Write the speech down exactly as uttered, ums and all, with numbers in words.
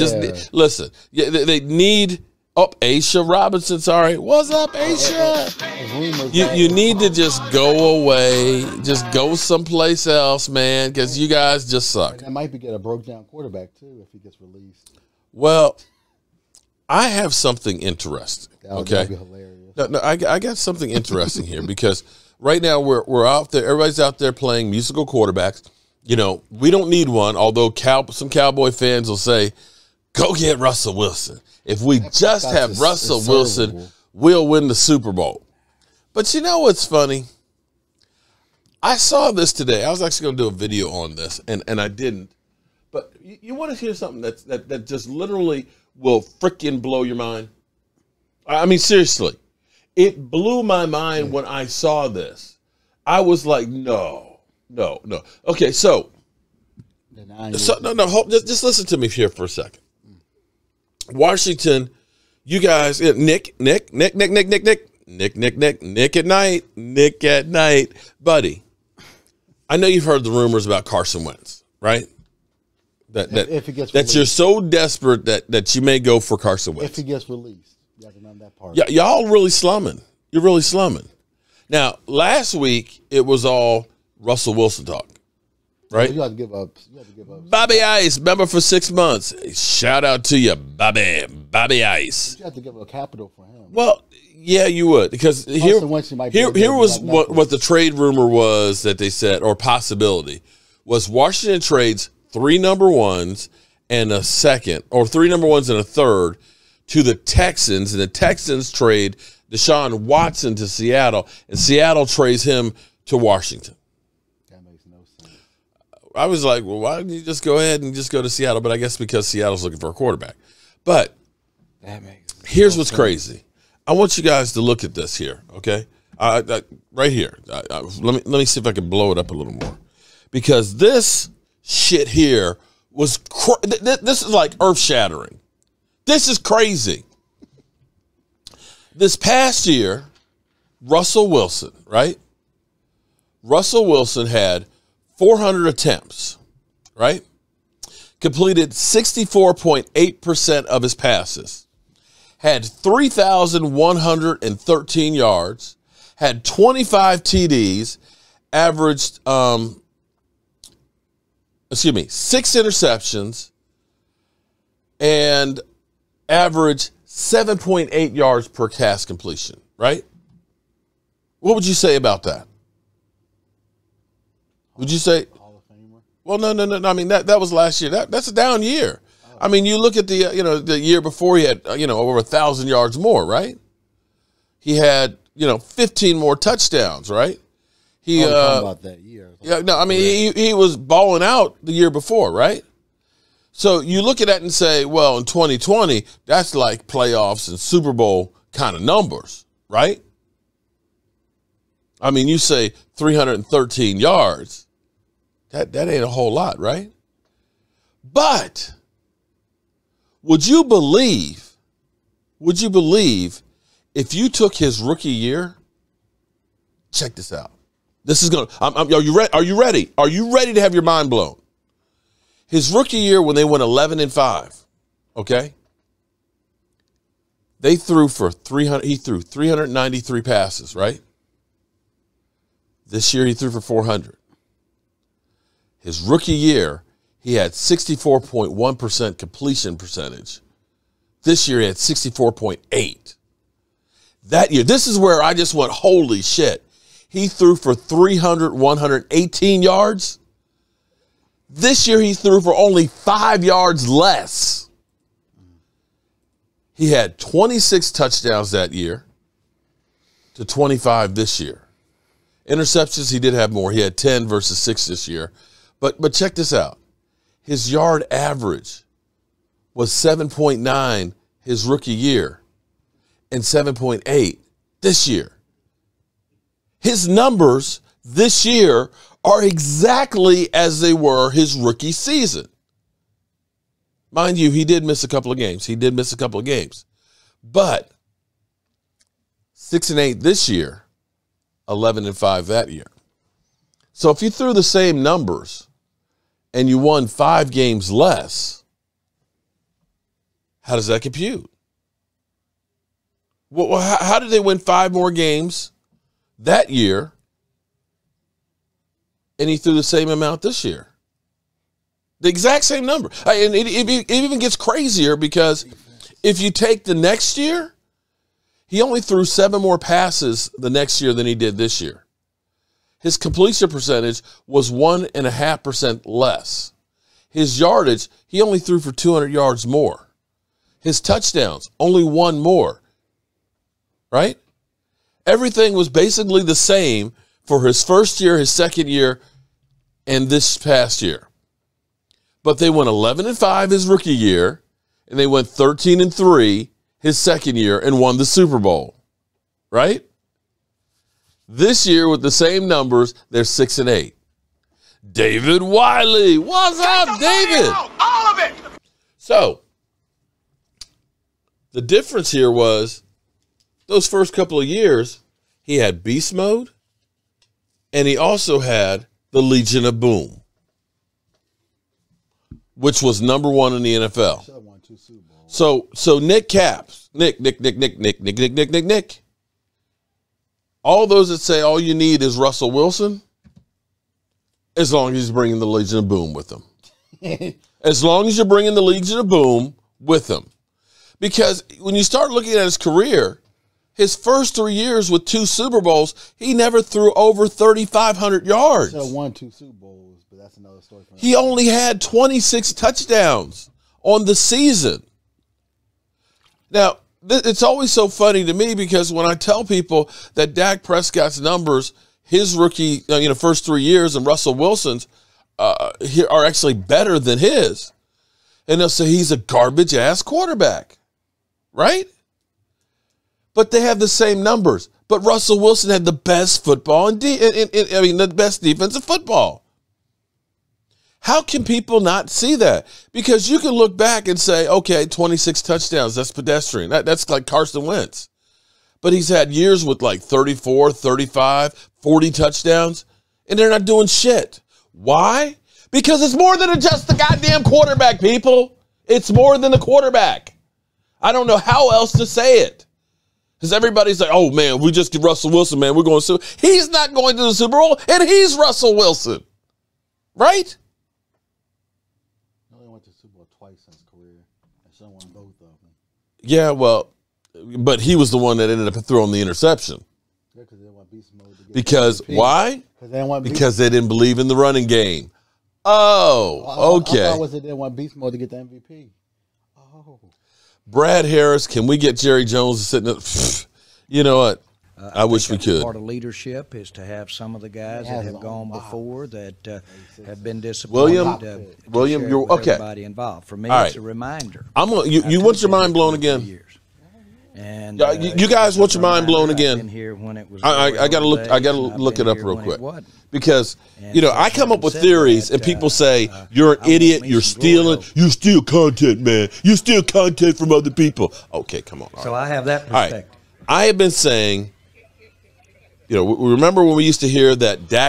Just yeah. listen. Yeah, they, they need up oh, Asha Robinson. Sorry, what's up, Asha? You you need to just go away. Just go someplace else, man, because you guys just suck. That might be get a broke down quarterback too if he gets released. Well, I have something interesting. That would, okay, that'd be hilarious. No, no, I I got something interesting here because right now we're we're out there. Everybody's out there playing musical quarterbacks. You know, we don't need one, although cow, some Cowboy fans will say, go get Russell Wilson. If we just have Russell Wilson, we'll win the Super Bowl. But you know what's funny? I saw this today. I was actually going to do a video on this, and, and I didn't. But you, you want to hear something that's, that, that just literally will freaking blow your mind? I mean, seriously. It blew my mind when I saw this. I was like, no. No, no. Okay, so, so no, no. Hold, just, just listen to me here for a second. Washington, you guys, Nick, Nick, Nick, Nick, Nick, Nick, Nick, Nick, Nick, Nick, Nick at night, Nick at night, buddy. I know you've heard the rumors about Carson Wentz, right? That that if, if it gets that released. You're so desperate that that you may go for Carson Wentz if he gets released. You have to remember that part. Yeah, y'all really slumming. You're really slumming. Now, last week it was all Russell Wilson talk, right? You have to give up. You have to give up. Bobby Ice, member for six months. Shout out to you, Bobby. Bobby Ice. You have to give up capital for him. Well, yeah, you would, because here, here, here was what, what the trade rumor was that they said, or possibility, was Washington trades three number ones and a second, or three number ones and a third, to the Texans, and the Texans trade Deshaun Watson to Seattle, and Seattle trades him to Washington. I was like, well, why didn't you just go ahead and just go to Seattle? But I guess because Seattle's looking for a quarterback. But that makes here's what's sense. Crazy. I want you guys to look at this here, okay? I, I, right here. I, I, let me let me see if I can blow it up a little more, because this shit here was cr th th this is like earth shattering. This is crazy. This past year, Russell Wilson, right? Russell Wilson had four hundred attempts, right? Completed sixty-four point eight percent of his passes. Had three thousand one hundred thirteen yards. Had twenty-five T Ds. Averaged, um, excuse me, six interceptions. And averaged seven point eight yards per pass completion, right? What would you say about that? Would you say Hall of Famer? Well, no, no, no, no. I mean, that, that was last year. That, that's a down year. Oh. I mean, you look at the, uh, you know, the year before he had, uh, you know, over one thousand yards more, right? He had, you know, fifteen more touchdowns, right? He, I'm uh, about that year. Yeah, no, I mean, yeah. he, he was balling out the year before, right? So you look at that and say, well, in twenty twenty, that's like playoffs and Super Bowl kind of numbers, right? I mean, you say three hundred thirteen yards. That, that ain't a whole lot, right? But would you believe, would you believe if you took his rookie year? Check this out. This is going to, I'm, I'm, are you ready? Are you ready? Are you ready to have your mind blown? His rookie year when they went eleven and five, okay? They threw for three hundred, he threw three hundred ninety-three passes, right? This year he threw for four hundred. His rookie year, he had sixty-four point one percent completion percentage. This year he had sixty-four point eight. That year, this is where I just went, holy shit. He threw for three hundred, one hundred eighteen yards. This year he threw for only five yards less. He had twenty-six touchdowns that year to twenty-five this year. Interceptions, he did have more. He had ten versus six this year. But but check this out. His yard average was seven point nine his rookie year and seven point eight this year. His numbers this year are exactly as they were his rookie season. Mind you, he did miss a couple of games. He did miss a couple of games. But six and eight this year. eleven and five that year. So if you threw the same numbers and you won five games less, How does that compute? Well, how, how did they win five more games that year, and he threw the same amount this year? The exact same number. And it, it, it even gets crazier because if you take the next year, he only threw seven more passes the next year than he did this year. His completion percentage was one and a half percent less. His yardage, he only threw for two hundred yards more. His touchdowns, only one more, right? Everything was basically the same for his first year, his second year, and this past year. But they went eleven and five his rookie year, and they went thirteen and three his second year and won the Super Bowl, right? This year, with the same numbers, they're six and eight. David Wiley. What's up, David? All of it. So, the difference here was those first couple of years, he had Beast Mode, and he also had the Legion of Boom, which was number one in the N F L. So, so Nick Capps, Nick, Nick, Nick, Nick, Nick, Nick, Nick, Nick, Nick, Nick. All those that say all you need is Russell Wilson, as long as he's bringing the Legion of Boom with him. As long as you're bringing the Legion of Boom with him. Because when you start looking at his career, his first three years with two Super Bowls, he never threw over thirty-five hundred yards. So won two Super Bowls, but that's another story. He only had twenty-six touchdowns on the season. Now, it's always so funny to me because when I tell people that Dak Prescott's numbers, his rookie, you know, first three years and Russell Wilson's uh, are actually better than his. And they'll say he's a garbage-ass quarterback, right? But they have the same numbers. But Russell Wilson had the best football and de in, in, in, I mean, the best defense of football. How can people not see that? Because you can look back and say, okay, twenty-six touchdowns, that's pedestrian. That, that's like Carson Wentz. But he's had years with like thirty-four, thirty-five, forty touchdowns, and they're not doing shit. Why? Because it's more than just the goddamn quarterback, people. It's more than the quarterback. I don't know how else to say it. Because everybody's like, oh, man, we just get Russell Wilson, man. We're going to – he's not going to the Super Bowl, and he's Russell Wilson. Right? He only went to the Super Bowl twice in his career, and someone won both of them. Yeah, well, but he was the one that ended up throwing the interception. Yeah, because they didn't want Beast Mode to get Because why? They want because they didn't believe in the running game. Oh, okay. I, I, I thought was it didn't want Beast Mode to get the M V P. Oh. Brad Harris, can we get Jerry Jones sitting up? You know what? Uh, I, I wish we could. Part of leadership is to have some of the guys that have gone wow. before that uh, have been disappointed. William, uh, William, you're okay. Everybody involved. For me, right. It's a reminder. I'm gonna, you. You want your mind blown again? Years. And uh, you, you guys want your mind blown again? Here when it was I, I, I gotta look. I gotta look it up real quick because and you know I come up with theories that, and people uh, say uh, you're an I idiot. You're stealing. You steal content, man. You steal content from other people. Okay, come on. So right. I have that perspective. All right. I have been saying, you know, remember when we used to hear that Dak